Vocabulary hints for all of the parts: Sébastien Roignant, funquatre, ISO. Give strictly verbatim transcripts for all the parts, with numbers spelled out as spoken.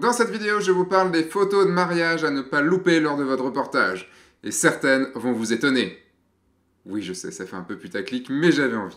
Dans cette vidéo, je vous parle des photos de mariage à ne pas louper lors de votre reportage. Et certaines vont vous étonner. Oui, je sais, ça fait un peu putaclic, mais j'avais envie.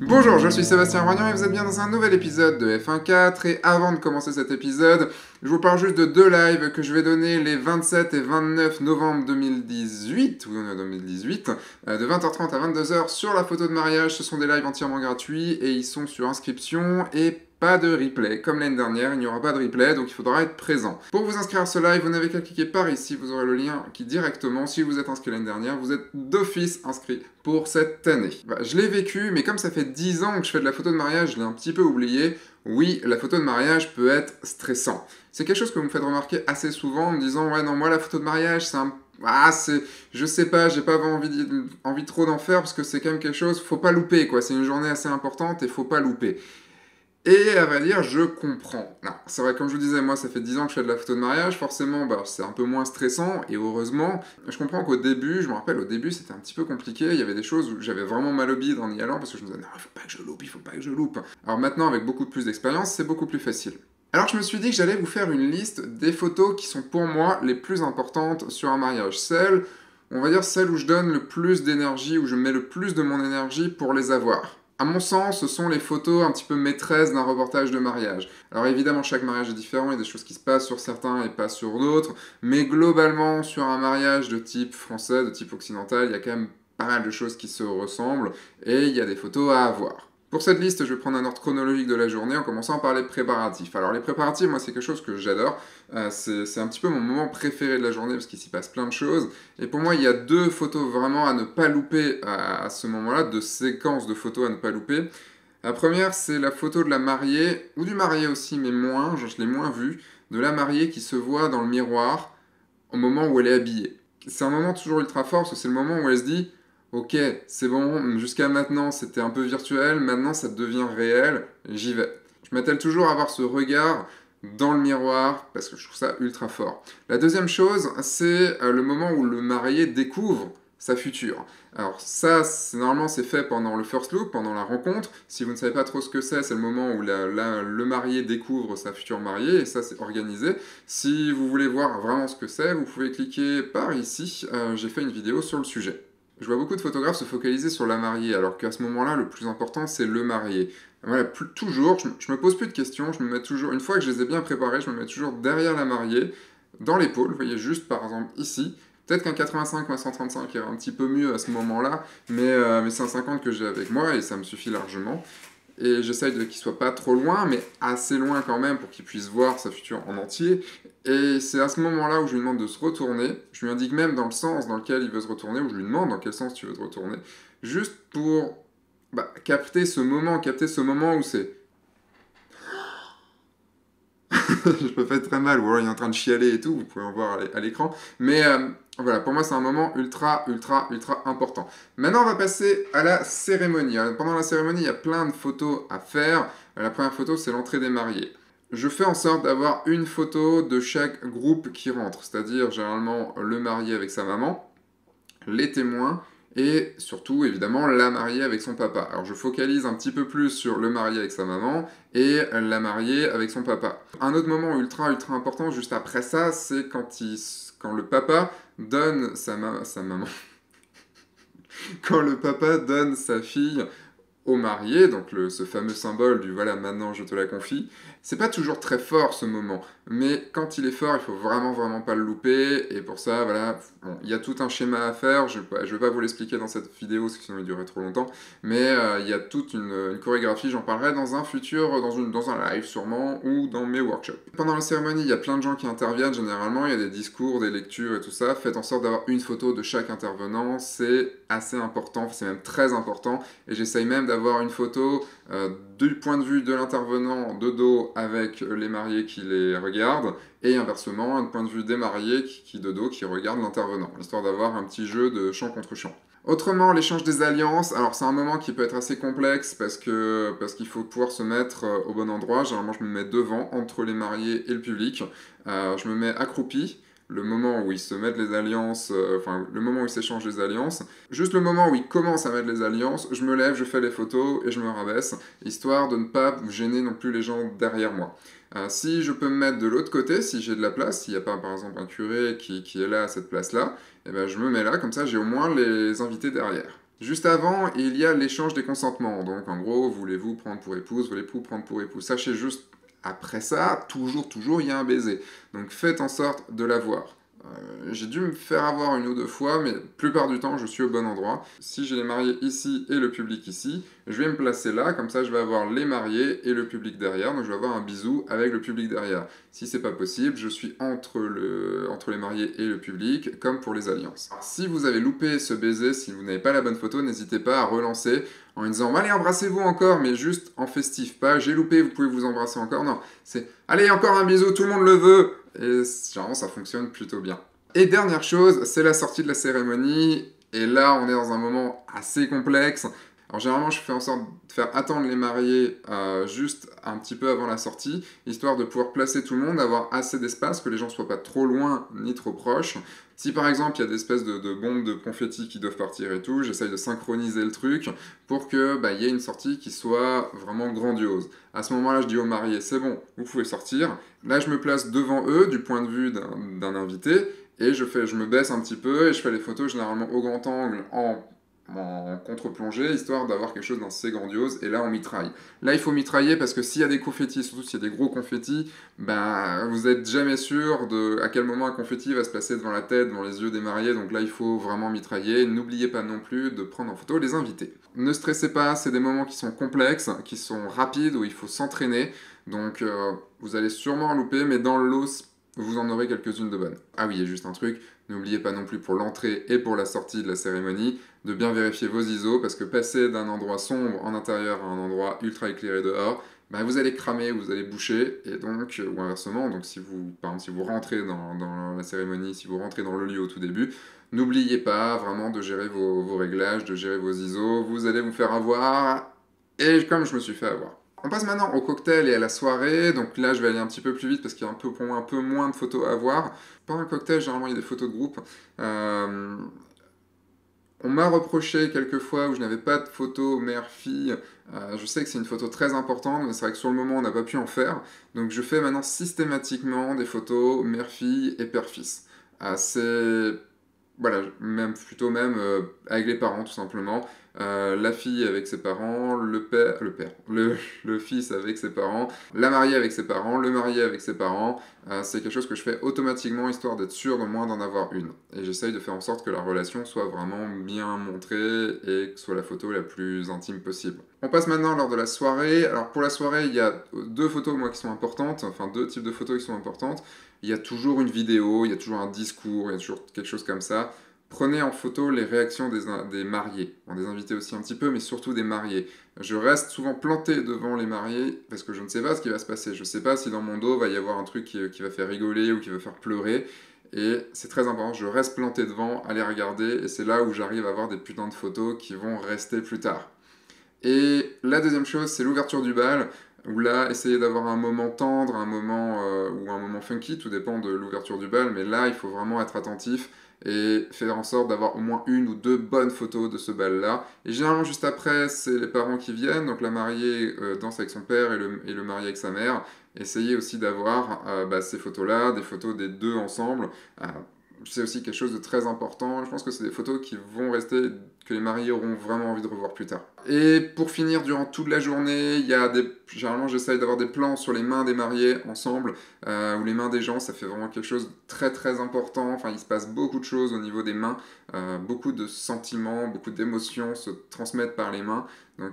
Bonjour, je suis Sébastien Roignant et vous êtes bien dans un nouvel épisode de F un point quatre. Et avant de commencer cet épisode, je vous parle juste de deux lives que je vais donner les vingt-sept et vingt-neuf novembre deux mille dix-huit, oui on est en deux mille dix-huit, de vingt heures trente à vingt-deux heures sur la photo de mariage. Ce sont des lives entièrement gratuits et ils sont sur inscription et pas de replay. Comme l'année dernière, il n'y aura pas de replay, donc il faudra être présent. Pour vous inscrire à ce live, vous n'avez qu'à cliquer par ici, vous aurez le lien qui directement, si vous êtes inscrit l'année dernière, vous êtes d'office inscrit pour cette année. Bah, je l'ai vécu, mais comme ça fait dix ans que je fais de la photo de mariage, je l'ai un petit peu oublié. Oui, la photo de mariage peut être stressant. C'est quelque chose que vous me faites remarquer assez souvent en me disant « Ouais, non, moi, la photo de mariage, c'est un... Ah, c'est... Je sais pas, j'ai pas envie, envie trop d'en faire parce que c'est quand même quelque chose... Faut pas louper, quoi. C'est une journée assez importante et faut pas louper. » Et à vrai dire, je comprends. Non, c'est vrai, comme je vous disais, moi, ça fait dix ans que je fais de la photo de mariage. Forcément, bah, c'est un peu moins stressant. Et heureusement, je comprends qu'au début, je me rappelle, au début, c'était un petit peu compliqué. Il y avait des choses où j'avais vraiment mal au bide en y allant parce que je me disais, non, il faut pas que je loupe, il faut pas que je loupe. Alors maintenant, avec beaucoup plus d'expérience, c'est beaucoup plus facile. Alors je me suis dit que j'allais vous faire une liste des photos qui sont pour moi les plus importantes sur un mariage. Celles, on va dire, celles où je donne le plus d'énergie, où je mets le plus de mon énergie pour les avoir. À mon sens, ce sont les photos un petit peu maîtresses d'un reportage de mariage. Alors évidemment, chaque mariage est différent, il y a des choses qui se passent sur certains et pas sur d'autres, mais globalement, sur un mariage de type français, de type occidental, il y a quand même pas mal de choses qui se ressemblent, et il y a des photos à avoir. Pour cette liste, je vais prendre un ordre chronologique de la journée en commençant par les préparatifs. Alors les préparatifs, moi, c'est quelque chose que j'adore. Euh, c'est un petit peu mon moment préféré de la journée parce qu'il s'y passe plein de choses. Et pour moi, il y a deux photos vraiment à ne pas louper à, à ce moment-là, deux séquences de photos à ne pas louper. La première, c'est la photo de la mariée, ou du marié aussi, mais moins, je l'ai moins vue, de la mariée qui se voit dans le miroir au moment où elle est habillée. C'est un moment toujours ultra fort, parce que c'est le moment où elle se dit... Ok, c'est bon, jusqu'à maintenant c'était un peu virtuel, maintenant ça devient réel, j'y vais. Je m'attelle toujours à avoir ce regard dans le miroir, parce que je trouve ça ultra fort. La deuxième chose, c'est le moment où le marié découvre sa future. Alors ça, normalement c'est fait pendant le first look, pendant la rencontre. Si vous ne savez pas trop ce que c'est, c'est le moment où la, la, le marié découvre sa future mariée, et ça c'est organisé. Si vous voulez voir vraiment ce que c'est, vous pouvez cliquer par ici, euh, j'ai fait une vidéo sur le sujet. Je vois beaucoup de photographes se focaliser sur la mariée, alors qu'à ce moment-là, le plus important, c'est le marié. Voilà, plus, toujours, je, je me pose plus de questions, je me mets toujours, une fois que je les ai bien préparés, je me mets toujours derrière la mariée, dans l'épaule, vous voyez juste par exemple ici. Peut-être qu'un quatre-vingt-cinq ou un cent trente-cinq irait un petit peu mieux à ce moment-là, mais, euh, mais c'est un cinquante que j'ai avec moi et ça me suffit largement. Et j'essaye qu'il ne soit pas trop loin, mais assez loin quand même pour qu'il puisse voir sa future en entier. Et c'est à ce moment-là où je lui demande de se retourner. Je lui indique même dans le sens dans lequel il veut se retourner, ou je lui demande dans quel sens tu veux te retourner, juste pour bah, capter ce moment, capter ce moment où c'est... Je peux faire très mal, ou alors il est en train de chialer et tout, vous pouvez en voir à l'écran. Mais euh, voilà, pour moi c'est un moment ultra, ultra, ultra important. Maintenant on va passer à la cérémonie. Alors, pendant la cérémonie, il y a plein de photos à faire. La première photo, c'est l'entrée des mariés. Je fais en sorte d'avoir une photo de chaque groupe qui rentre, c'est-à-dire généralement le marié avec sa maman, les témoins, et surtout, évidemment, la mariée avec son papa. Alors, je focalise un petit peu plus sur le marié avec sa maman et la mariée avec son papa. Un autre moment ultra, ultra important, juste après ça, c'est quand, il... quand le papa donne sa, ma... sa maman... quand le papa donne sa fille au marié, donc le... ce fameux symbole du « voilà, maintenant, je te la confie ». C'est pas toujours très fort, ce moment, mais quand il est fort, il faut vraiment, vraiment pas le louper, et pour ça, voilà, bon, il y a tout un schéma à faire, je ne vais pas vous l'expliquer dans cette vidéo, parce que sinon il durerait trop longtemps, mais euh, il y a toute une, une chorégraphie, j'en parlerai dans un futur, dans, une, dans un live sûrement, ou dans mes workshops. Pendant la cérémonie, il y a plein de gens qui interviennent, généralement, il y a des discours, des lectures et tout ça, faites en sorte d'avoir une photo de chaque intervenant, c'est assez important, c'est même très important, et j'essaye même d'avoir une photo euh, du point de vue de l'intervenant de dos, avec les mariés qui les regardent, et inversement, un point de vue des mariés qui, qui de dos, qui regardent l'intervenant, histoire d'avoir un petit jeu de champ contre champ. Autrement, l'échange des alliances, alors c'est un moment qui peut être assez complexe, parce que parce qu'il faut pouvoir se mettre au bon endroit. Généralement, je me mets devant, entre les mariés et le public, euh, je me mets accroupi. le moment où ils se mettent les alliances, euh, enfin le moment où ils s'échangent les alliances, juste le moment où ils commencent à mettre les alliances, je me lève, je fais les photos et je me rabaisse, histoire de ne pas gêner non plus les gens derrière moi. Euh, si je peux me mettre de l'autre côté, si j'ai de la place, s'il n'y a pas par exemple un curé qui, qui est là à cette place-là, eh ben, je me mets là, comme ça j'ai au moins les invités derrière. Juste avant, il y a l'échange des consentements, donc en gros, voulez-vous prendre pour épouse, voulez-vous prendre pour épouse, sachez juste, après ça, toujours, toujours, il y a un baiser. Donc faites en sorte de l'avoir. Euh, j'ai dû me faire avoir une ou deux fois, mais la plupart du temps, je suis au bon endroit. Si j'ai les mariés ici et le public ici, je vais me placer là, comme ça je vais avoir les mariés et le public derrière, donc je vais avoir un bisou avec le public derrière. Si c'est pas possible, je suis entre, le, entre les mariés et le public, comme pour les alliances. Si vous avez loupé ce baiser, si vous n'avez pas la bonne photo, n'hésitez pas à relancer en disant « Allez, embrassez-vous encore !» mais juste en festif, pas « J'ai loupé, vous pouvez vous embrasser encore !» Non, c'est « Allez, encore un bisou, tout le monde le veut !» Et généralement, ça fonctionne plutôt bien. Et dernière chose, c'est la sortie de la cérémonie. Et là, on est dans un moment assez complexe. Alors généralement, je fais en sorte de faire attendre les mariés euh, juste un petit peu avant la sortie, histoire de pouvoir placer tout le monde, avoir assez d'espace, que les gens ne soient pas trop loin ni trop proches. Si par exemple, il y a des espèces de, de bombes de confettis qui doivent partir et tout, j'essaye de synchroniser le truc pour que bah, y ait une sortie qui soit vraiment grandiose. À ce moment-là, je dis aux mariés, c'est bon, vous pouvez sortir. Là, je me place devant eux du point de vue d'un invité et je, fais, je me baisse un petit peu et je fais les photos généralement au grand angle en... en contre-plongée, histoire d'avoir quelque chose d'assez grandiose, et là on mitraille. Là il faut mitrailler parce que s'il y a des confettis, surtout s'il y a des gros confettis, ben, vous n'êtes jamais sûr de à quel moment un confetti va se placer devant la tête, devant les yeux des mariés, donc là il faut vraiment mitrailler. N'oubliez pas non plus de prendre en photo les invités. Ne stressez pas, c'est des moments qui sont complexes, qui sont rapides, où il faut s'entraîner, donc euh, vous allez sûrement louper, mais dans l'os, vous en aurez quelques-unes de bonnes. Ah oui, il y a juste un truc, n'oubliez pas non plus pour l'entrée et pour la sortie de la cérémonie de bien vérifier vos I S O, parce que passer d'un endroit sombre en intérieur à un endroit ultra éclairé dehors, bah vous allez cramer, vous allez boucher, et donc, ou inversement, donc si vous, par exemple, si vous rentrez dans, dans la cérémonie, si vous rentrez dans le lieu au tout début, n'oubliez pas vraiment de gérer vos, vos réglages, de gérer vos I S O, vous allez vous faire avoir, et comme je me suis fait avoir. On passe maintenant au cocktail et à la soirée, donc là je vais aller un petit peu plus vite parce qu'il y a un peu, pour moi, un peu moins de photos à voir. Pendant le cocktail, généralement il y a des photos de groupe. Euh, on m'a reproché quelques fois où je n'avais pas de photo mère-fille. Euh, je sais que c'est une photo très importante, mais c'est vrai que sur le moment on n'a pas pu en faire. Donc je fais maintenant systématiquement des photos mère-fille et père-fils. Euh, c'est... Voilà, même, plutôt même euh, avec les parents tout simplement, euh, la fille avec ses parents, le père, le, père le, le fils avec ses parents, la mariée avec ses parents, le marié avec ses parents, euh, c'est quelque chose que je fais automatiquement histoire d'être sûr au moins d'en avoir une. Et j'essaye de faire en sorte que la relation soit vraiment bien montrée et que ce soit la photo la plus intime possible. On passe maintenant lors de la soirée. Alors pour la soirée, il y a deux photos moi qui sont importantes, enfin deux types de photos qui sont importantes. Il y a toujours une vidéo, il y a toujours un discours, il y a toujours quelque chose comme ça. Prenez en photo les réactions des, des mariés, bon, des invités aussi un petit peu, mais surtout des mariés. Je reste souvent planté devant les mariés parce que je ne sais pas ce qui va se passer. Je ne sais pas si dans mon dos va y avoir un truc qui, qui va faire rigoler ou qui va faire pleurer. Et c'est très important, je reste planté devant à les regarder et c'est là où j'arrive à avoir des putains de photos qui vont rester plus tard. Et la deuxième chose, c'est l'ouverture du bal. Où là, essayez d'avoir un moment tendre, un moment euh, ou un moment funky, tout dépend de l'ouverture du bal, mais là, il faut vraiment être attentif et faire en sorte d'avoir au moins une ou deux bonnes photos de ce bal-là. Et généralement, juste après, c'est les parents qui viennent, donc la mariée euh, danse avec son père et le, et le marié avec sa mère. Essayez aussi d'avoir euh, bah, ces photos-là, des photos des deux ensemble. Euh, c'est aussi quelque chose de très important. Je pense que c'est des photos qui vont rester, que les mariés auront vraiment envie de revoir plus tard. Et pour finir, durant toute la journée, il y a des... généralement j'essaye d'avoir des plans sur les mains des mariés ensemble, euh, ou les mains des gens, ça fait vraiment quelque chose de très très important. Enfin, il se passe beaucoup de choses au niveau des mains, euh, beaucoup de sentiments, beaucoup d'émotions se transmettent par les mains. Donc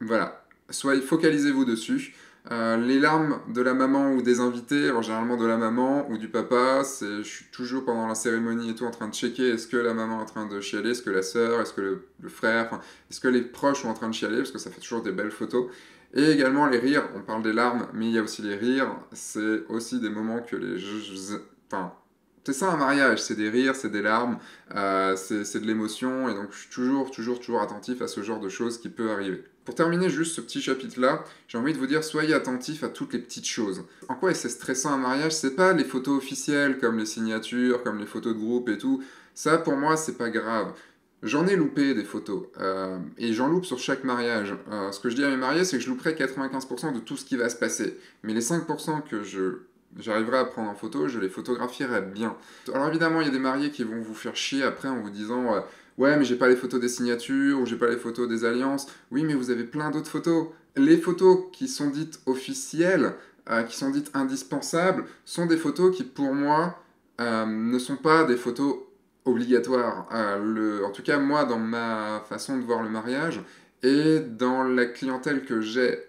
voilà, soyez, focalisez-vous dessus. Euh, les larmes de la maman ou des invités, alors généralement de la maman ou du papa, je suis toujours pendant la cérémonie et tout en train de checker est-ce que la maman est en train de chialer, est-ce que la sœur, est-ce que le, le frère, est-ce que les proches sont en train de chialer, parce que ça fait toujours des belles photos. Et également les rires, on parle des larmes, mais il y a aussi les rires, c'est aussi des moments que les... Enfin, c'est ça un mariage, c'est des rires, c'est des larmes, euh, c'est de l'émotion, et donc je suis toujours, toujours, toujours attentif à ce genre de choses qui peut arriver. Pour terminer juste ce petit chapitre-là, j'ai envie de vous dire, soyez attentifs à toutes les petites choses. En quoi c'est stressant un mariage? C'est pas les photos officielles, comme les signatures, comme les photos de groupe et tout. Ça, pour moi, c'est pas grave. J'en ai loupé des photos, euh, et j'en loupe sur chaque mariage. Euh, ce que je dis à mes mariés, c'est que je louperai quatre-vingt-quinze pour cent de tout ce qui va se passer. Mais les cinq pour cent que je... j'arriverai à prendre en photo, je les photographierai bien. Alors évidemment, il y a des mariés qui vont vous faire chier après en vous disant euh, « Ouais, mais j'ai pas les photos des signatures, ou j'ai pas les photos des alliances. » Oui, mais vous avez plein d'autres photos. Les photos qui sont dites officielles, euh, qui sont dites indispensables, sont des photos qui, pour moi, euh, ne sont pas des photos obligatoires. Euh, le... En tout cas, moi, dans ma façon de voir le mariage, et dans la clientèle que j'ai...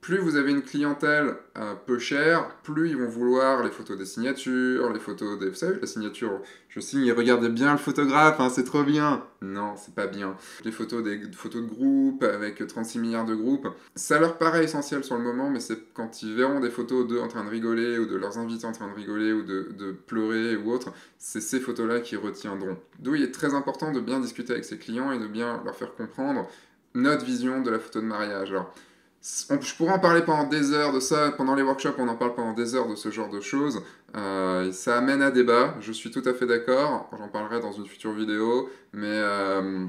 Plus vous avez une clientèle euh, peu chère, plus ils vont vouloir les photos des signatures, les photos des... Vous savez, la signature, je signe et regardez bien le photographe, hein, c'est trop bien. Non, c'est pas bien. Les photos, des... photos de groupe, avec trente-six milliards de groupes, ça leur paraît essentiel sur le moment, mais c'est quand ils verront des photos d'eux en train de rigoler, ou de leurs invités en train de rigoler, ou de, de pleurer, ou autre, c'est ces photos-là qu'ils retiendront. D'où il est très important de bien discuter avec ses clients et de bien leur faire comprendre notre vision de la photo de mariage. Alors, On, je pourrais en parler pendant des heures de ça, pendant les workshops on en parle pendant des heures de ce genre de choses, euh, ça amène à débat, je suis tout à fait d'accord, j'en parlerai dans une future vidéo, mais euh,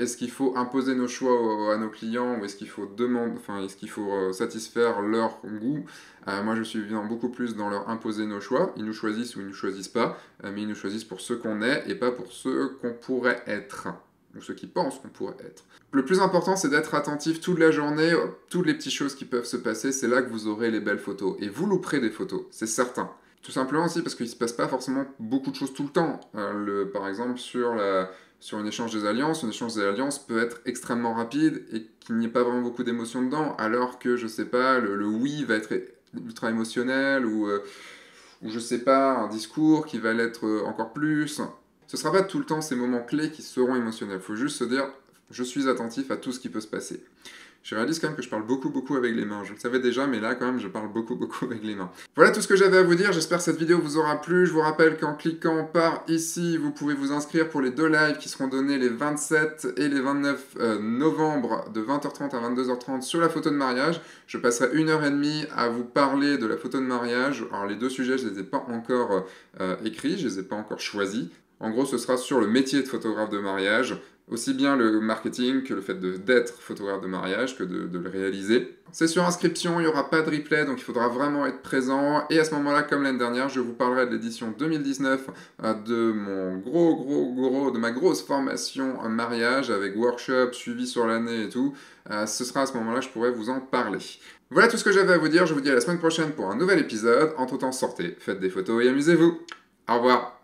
est-ce qu'il faut imposer nos choix à nos clients ou est-ce qu'il faut, demander, enfin, est-ce qu'il faut satisfaire leur goût? euh, Moi je suis beaucoup plus dans leur imposer nos choix, ils nous choisissent ou ils ne nous choisissent pas, mais ils nous choisissent pour ce qu'on est et pas pour ce qu'on pourrait être. Ou ceux qui pensent qu'on pourrait être. Le plus important, c'est d'être attentif toute la journée, toutes les petites choses qui peuvent se passer, c'est là que vous aurez les belles photos. Et vous louperez des photos, c'est certain. Tout simplement aussi parce qu'il ne se passe pas forcément beaucoup de choses tout le temps. Euh, le, par exemple, sur, la, sur une échange des alliances, une échange des alliances peut être extrêmement rapide et qu'il n'y ait pas vraiment beaucoup d'émotions dedans, alors que, je sais pas, le, le oui va être ultra émotionnel, ou, euh, ou je sais pas, un discours qui va l'être encore plus... Ce ne sera pas tout le temps ces moments clés qui seront émotionnels. Il faut juste se dire, je suis attentif à tout ce qui peut se passer. Je réalise quand même que je parle beaucoup, beaucoup avec les mains. Je le savais déjà, mais là, quand même, je parle beaucoup, beaucoup avec les mains. Voilà tout ce que j'avais à vous dire. J'espère que cette vidéo vous aura plu. Je vous rappelle qu'en cliquant par ici, vous pouvez vous inscrire pour les deux lives qui seront donnés les vingt-sept et les vingt-neuf novembre de vingt heures trente à vingt-deux heures trente sur la photo de mariage. Je passerai une heure et demie à vous parler de la photo de mariage. Alors, les deux sujets, je ne les ai pas encore euh, écrits, je ne les ai pas encore choisis. En gros, ce sera sur le métier de photographe de mariage, aussi bien le marketing que le fait d'être photographe de mariage, que de, de le réaliser. C'est sur inscription, il n'y aura pas de replay, donc il faudra vraiment être présent. Et à ce moment-là, comme l'année dernière, je vous parlerai de l'édition deux mille dix-neuf euh, de mon gros, gros, gros, de ma grosse formation en mariage, avec workshop, suivi sur l'année et tout. Euh, ce sera à ce moment-là, je pourrai vous en parler. Voilà tout ce que j'avais à vous dire, je vous dis à la semaine prochaine pour un nouvel épisode. Entre-temps, sortez, faites des photos et amusez-vous. Au revoir.